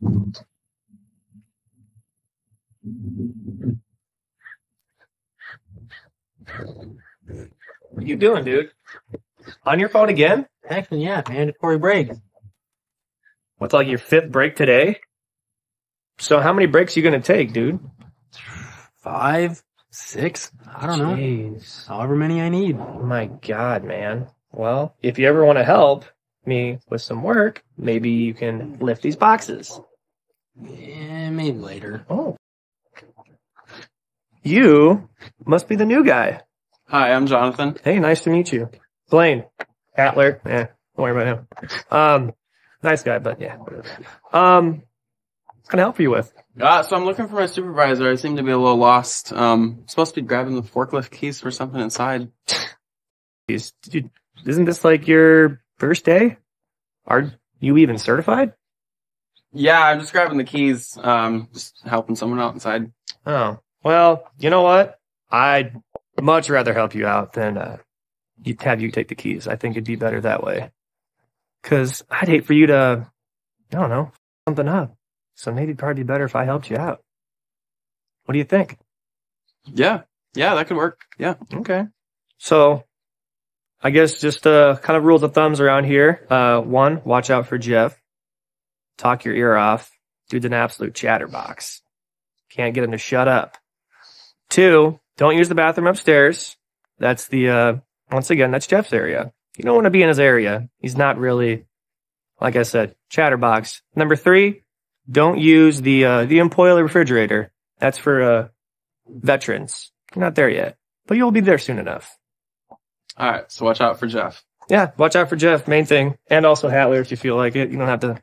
What you doing, dude? On your phone again? Actually, yeah, mandatory break. What's like your fifth break today? So how many breaks are you going to take, dude? 5, 6, I don't know. However many I need. Oh my God, man. Well, if you ever want to help me with some work, maybe you can lift these boxes. Yeah, maybe later. Oh. You must be the new guy. Hi, I'm Jonathan. Hey, nice to meet you. Blaine Hatler. Yeah, don't worry about him. Nice guy, but yeah. What can I help you with? So I'm looking for my supervisor. I seem to be a little lost. I'm supposed to be grabbing the forklift keys for something inside. Dude, isn't this like your first day? Are you even certified? Yeah, I'm just grabbing the keys. Just helping someone out inside. Oh, well, you know what? I'd much rather help you out than have you take the keys. I think it'd be better that way. Because I'd hate for you to, I don't know, something up. So maybe it'd probably be better if I helped you out. What do you think? Yeah, that could work. Yeah. Okay. So I guess just kind of rules of thumbs around here. 1, watch out for Jeff. Talk your ear off. Dude's an absolute chatterbox. Can't get him to shut up. 2, don't use the bathroom upstairs. That's the, once again, that's Jeff's area. You don't want to be in his area. He's not really, like I said, chatterbox. Number 3, don't use the employee refrigerator. That's for veterans. You're not there yet, but you'll be there soon enough. All right, so watch out for Jeff. Yeah, watch out for Jeff, main thing. And also Hatler if you feel like it. You don't have to,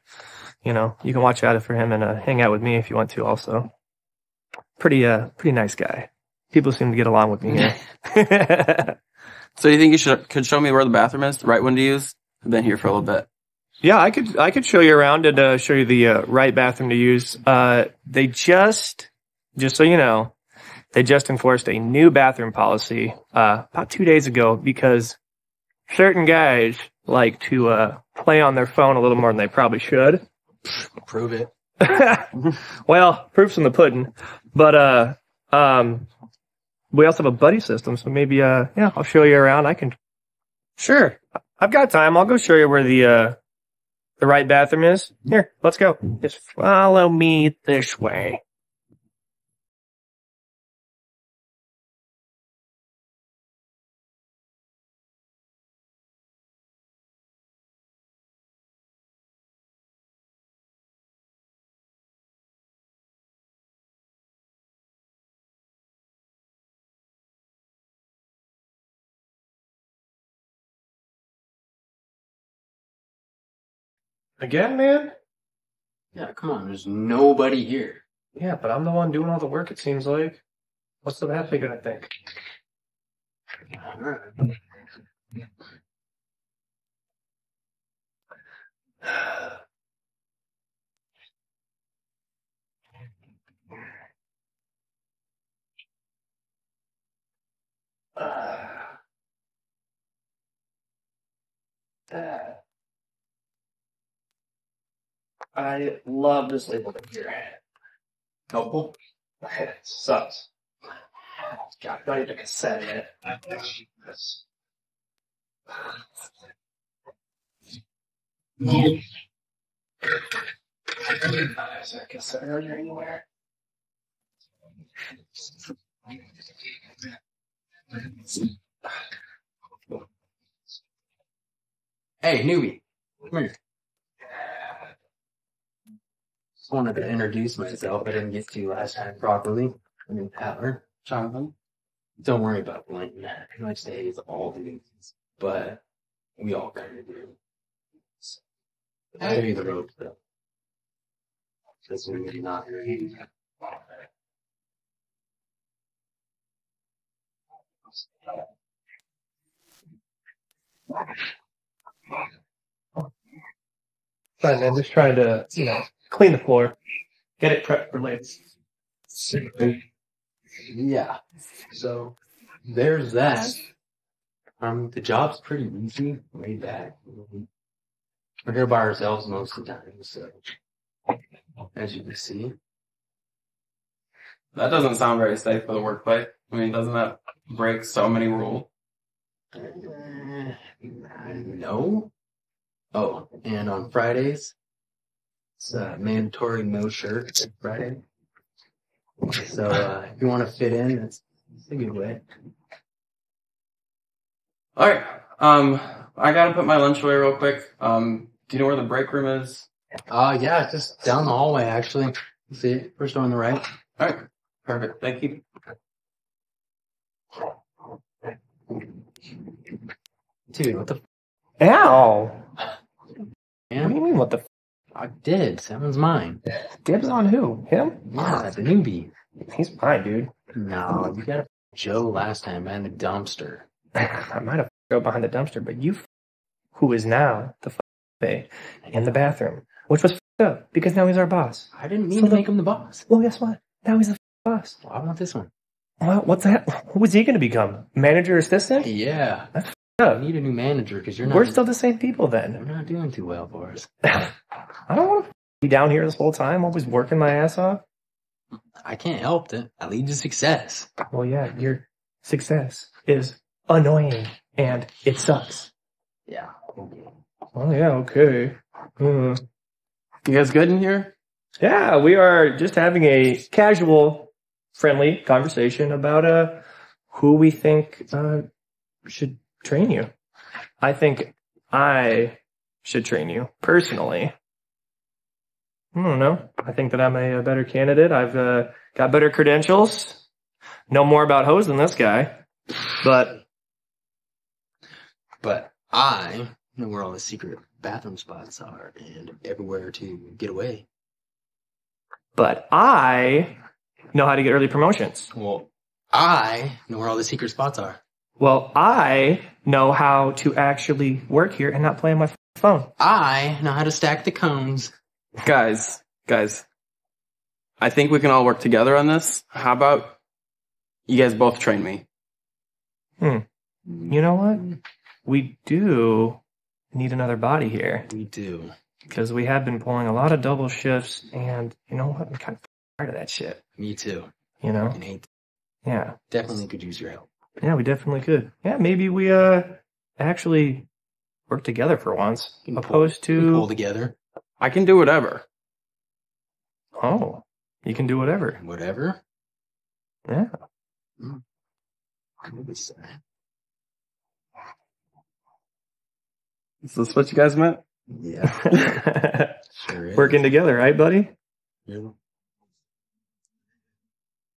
you know, you can watch out for him and hang out with me if you want to also. Pretty nice guy. People seem to get along with me here. So you think you could show me where the bathroom is, the right one to use? I've been here for a little bit. Yeah, I could show you around and show you the right bathroom to use. They just so you know, they just enforced a new bathroom policy about 2 days ago because certain guys like to play on their phone a little more than they probably should. Prove it. Well, proof's in the pudding. But we also have a buddy system, so maybe yeah, I'll show you around. I can. Sure, I've got time. I'll go show you where the right bathroom is. Here, let's go. Just follow me this way. Again, man? Yeah, come on. There's nobody here. Yeah, but I'm the one doing all the work, it seems like. What's the bad thing gonna think? All right. I love this label here. Helpful? It sucks. God, I need a cassette in it. Is that cassette earlier anywhere? Hey, newbie. Come here. I wanted to introduce myself. I didn't get to last time properly. My name's Hatler. Jonathan. Don't worry about Blaine. He likes to hate all dudes, but we all kind of do. So, I'll show you the ropes, though. This one is not great. Fine, man. Just trying to, you know, clean the floor. Get it prepped for later. Yeah. So there's that. The job's pretty easy, laid back. We're here by ourselves most of the time, so as you can see. That doesn't sound very safe for the workplace. I mean, doesn't that break so many rules? No. Oh, and on Fridays, it's mandatory no shirt Friday. So if you want to fit in, that's a good way. All right. I gotta put my lunch away real quick. Do you know where the break room is? Yeah, it's just down the hallway, actually. See, first door on the right. All right. Perfect. Thank you. Dude, what the? Ow! Man, what do you mean, what the? I did. That one's mine. Dibs on who? Him? Nah, the newbie. He's mine, dude. No, you got a Joe last time behind the dumpster. I might have Joe behind the dumpster, but you, who is now the bae in the bathroom, which was up because now he's our boss. I didn't mean to make him the boss. Well, guess what? Now he's the boss. Well, I want this one. Well, what's that? Who is he going to become? Manager assistant? Yeah. That's up. I need a new manager because you're not. We're still the same people then. We're not doing too well for us. I don't want to be down here this whole time, always working my ass off. I can't help it. I lead to success. Well, yeah, your success is annoying and it sucks. Yeah. Oh, yeah, okay. You guys good in here? Yeah, we are just having a casual, friendly conversation about who we think should train you. I think I should train you personally. I don't know. I think that I'm a better candidate. I've got better credentials. Know more about hose than this guy. But I know where all the secret bathroom spots are and everywhere to get away. But I know how to get early promotions. Well, I know where all the secret spots are. Well, I know how to actually work here and not play on my phone. I know how to stack the cones. Guys, I think we can all work together on this. How about you guys both train me? You know what? We do need another body here. We do. Because we have been pulling a lot of double shifts, and you know what? I'm kind of tired of that shit. Me too. You know? I hate that. Yeah. Definitely could use your help. Yeah, we definitely could. Yeah, maybe we actually work together for once. Opposed to... pull together. I can do whatever. Oh, you can do whatever. Whatever? Yeah. Is this what you guys meant? Yeah. Sure is. Working together, right, buddy? Yeah.